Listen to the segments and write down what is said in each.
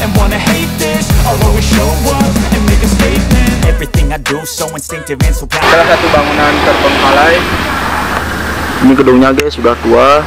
and wanna hate this, I'll always show up and make a statement. Everything I do so instinctive and so powerful. Salah satu bangunan terbengkalai. Ini gedungnya guys sudah tua.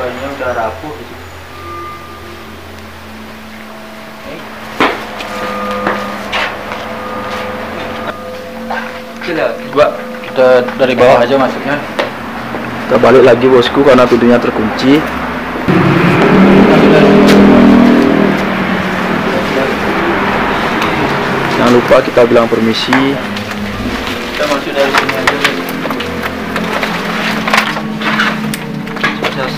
Bannya udah rapuh di situ. Kita dari bawah aja masuknya. Kita balik lagi bosku karena pintunya terkunci. Jangan lupa kita bilang permisi. Kita masuk dari sini aja.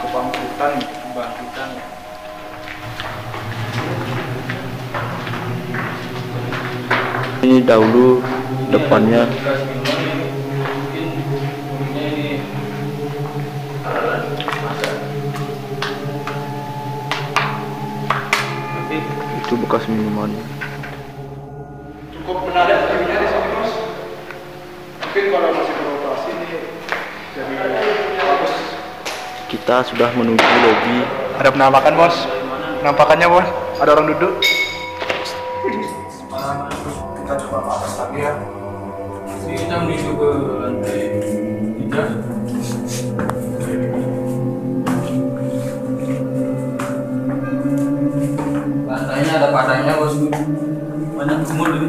kebangkitan ini dahulu depannya bekas minuman. Cukup menarik view-nya di sini, Mas. Mungkin kalau masih beroperasi ini jadi bagus. Kita sudah menuju lobi. Ada penampakan, Bos. Penampakannya, Bos. Ada orang duduk. Kita coba atas lagi ya. Ini kita menuju ke lantai 3. Ada padanya bosku, banyak semut ini.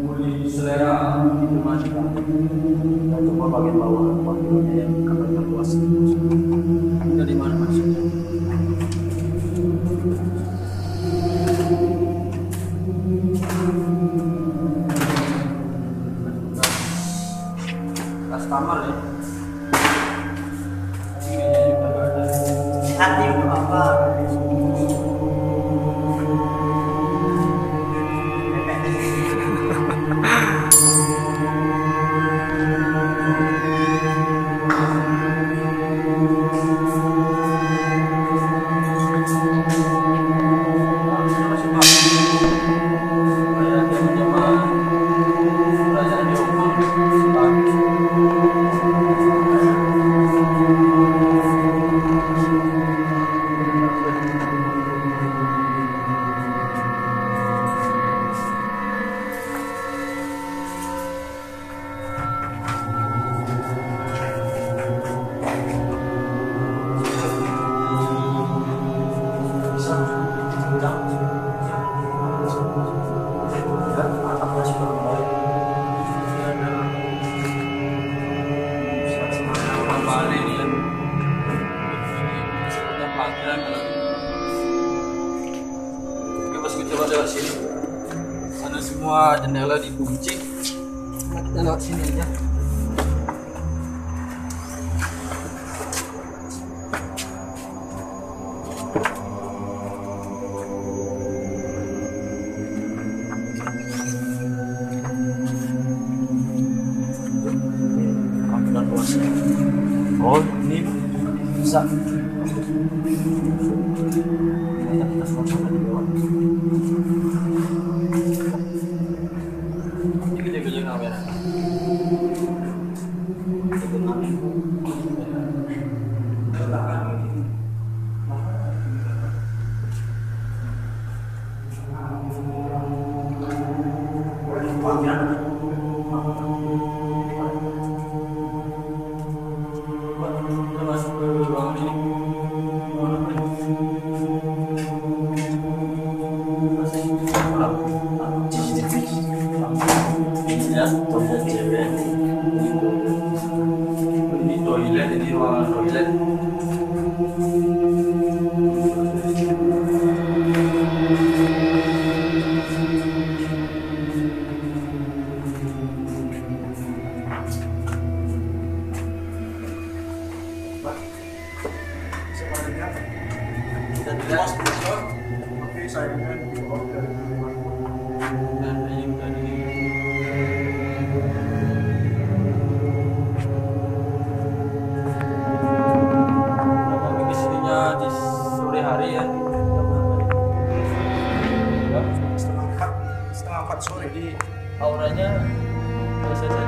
Puri Selera Kintamani. Kita coba bagian bawah. Customer ya. Hati untuk apa? Semua jendela dikunci. Kita lewat sini aja. Oh, ini bisa. Kita foto di bawah. Jadi auranya biasa saja.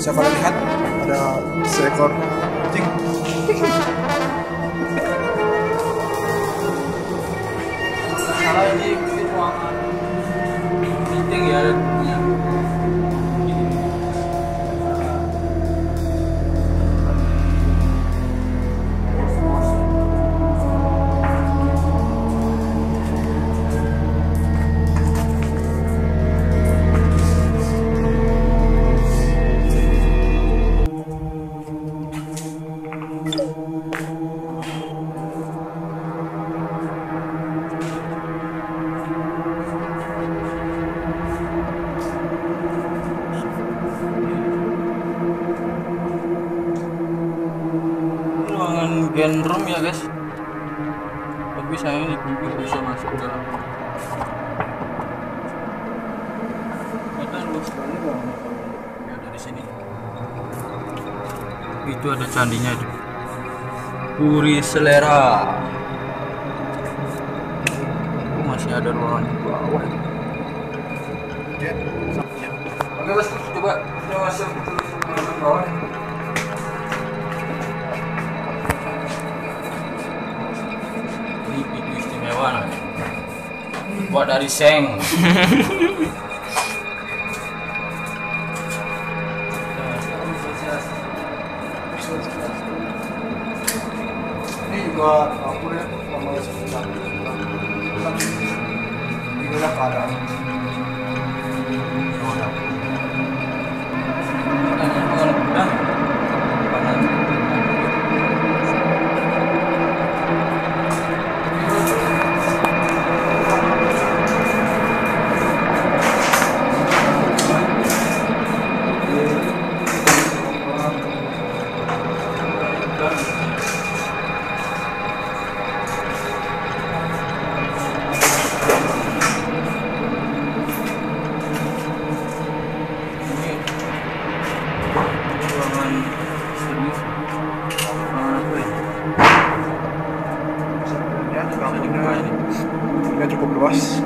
Bisa kalian lihat ada seekor kucing. Kalau ini ruangan meeting ya. Gen room ya guys, tapi sayangnya ibu bisa masuk dalam. Kita luas sekali bang. Ya dari sini. Itu ada candinya itu. Puri Selera. Masih ada ruangan di bawah. Oke guys, coba kita masuk ke bawah. Buat dari seng. Ini juga aku ya namanya sebentar. Inilah keadaan. Ini cukup luas.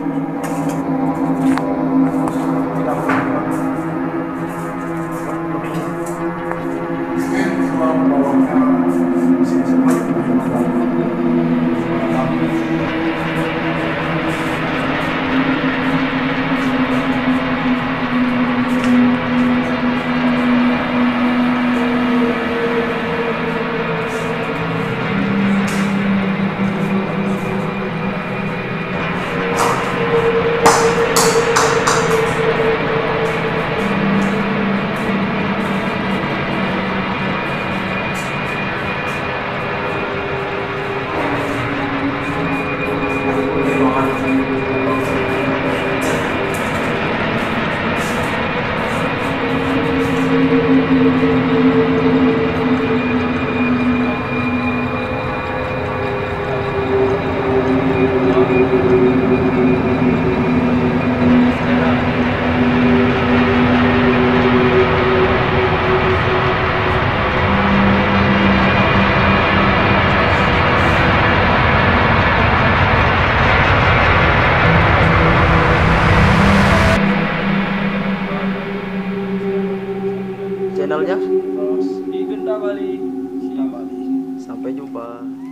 Channelnya di Genta Bali. Sampai jumpa.